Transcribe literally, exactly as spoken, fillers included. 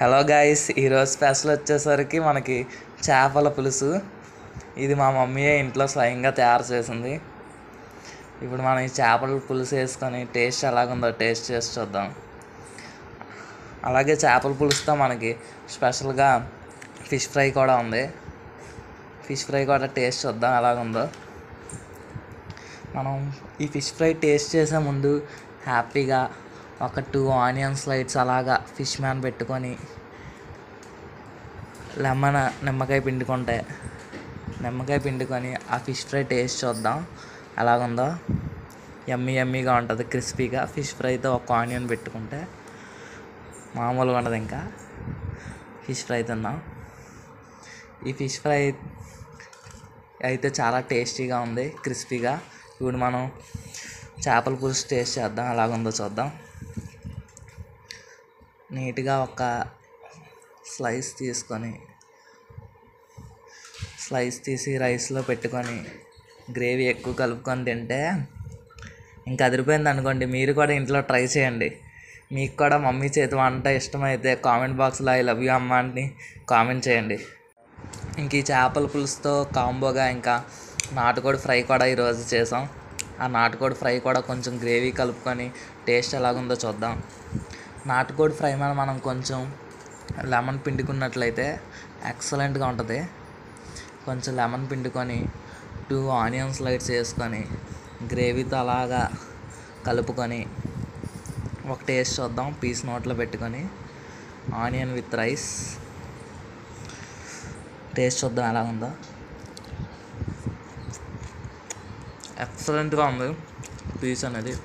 Hello guys, ఈరోజు special వచ్చేసరికి మనకి చేపల పులుసు. ఇది మా మమ్మీయే ఇంట్లో స్వయంగా తయారు చేసింది. ఇప్పుడు మనం ఈ చేపల పులుసు వేసుకొని టేస్ట్ ఎలాగుందో టేస్ట్ చేసి చూద్దాం. అలాగే చేపల పులుసుతో మనకి స్పెషల్గా ఫిష్ ఫ్రై కూడా ఉంది. ఫిష్ ఫ్రై కూడా టేస్ట్ చూద్దాం ఎలాగుందో. మనం ఈ ఫిష్ ఫ్రై టేస్ట్ చేసే ముందు హ్యాపీగా ఒక టూ ఆనియన్ స్లైడ్స్ అలాగా ఫిష్ మ్యాన్ పెట్టుకొని లెమన్ నిమ్మకాయ పిండుకుంటే నిమ్మకాయ పిండుకొని ఆ ఫిష్ ఫ్రై టేస్ట్ చూద్దాం ఎలాగుందో. యమ్మీ యమ్మీగా ఉంటుంది క్రిస్పీగా. ఫిష్ ఫ్రైతో ఒక ఆనియన్ పెట్టుకుంటే మామూలుగా ఉండదు. ఇంకా ఫిష్ ఫ్రై తిన్నాం. ఈ ఫిష్ ఫ్రై అయితే చాలా టేస్టీగా ఉంది, క్రిస్పీగా. ఇప్పుడు మనం చేపల పులుసు టేస్ట్ చేద్దాం అలాగుందో చూద్దాం. నీట్గా ఒక స్లైస్ తీసుకొని స్లైస్ తీసి రైస్లో పెట్టుకొని గ్రేవీ ఎక్కువ కలుపుకొని తింటే ఇంకా అదిరిపోయింది అనుకోండి. మీరు కూడా ఇంట్లో ట్రై చేయండి. మీకు కూడా మమ్మీ చేతి వంట ఇష్టమైతే కామెంట్ బాక్స్లో ఐ లవ్ యూ అమ్మ అని కామెంట్ చేయండి. ఇంక ఈ చేపల పులుసుతో కాంబోగా ఇంకా నాటుకోడి ఫ్రై కూడా ఈరోజు చేసాం. ఆ నాటుకోడి ఫ్రై కూడా కొంచెం గ్రేవీ కలుపుకొని టేస్ట్ ఎలాగుందో చూద్దాం. నాటుకోడి ఫ్రై మీద మనం కొంచెం లెమన్ పిండుకున్నట్లయితే ఎక్సలెంట్గా ఉంటుంది. కొంచెం లెమన్ పిండుకొని టూ ఆనియన్ స్లైడ్స్ వేసుకొని గ్రేవీతో అలాగా కలుపుకొని ఒక టేస్ట్ చూద్దాం. పీస్ నోట్లో పెట్టుకొని ఆనియన్ విత్ రైస్ టేస్ట్ చూద్దాం ఎలా ఉందో. ఎక్సలెంట్గా ఉంది పీస్ అనేది.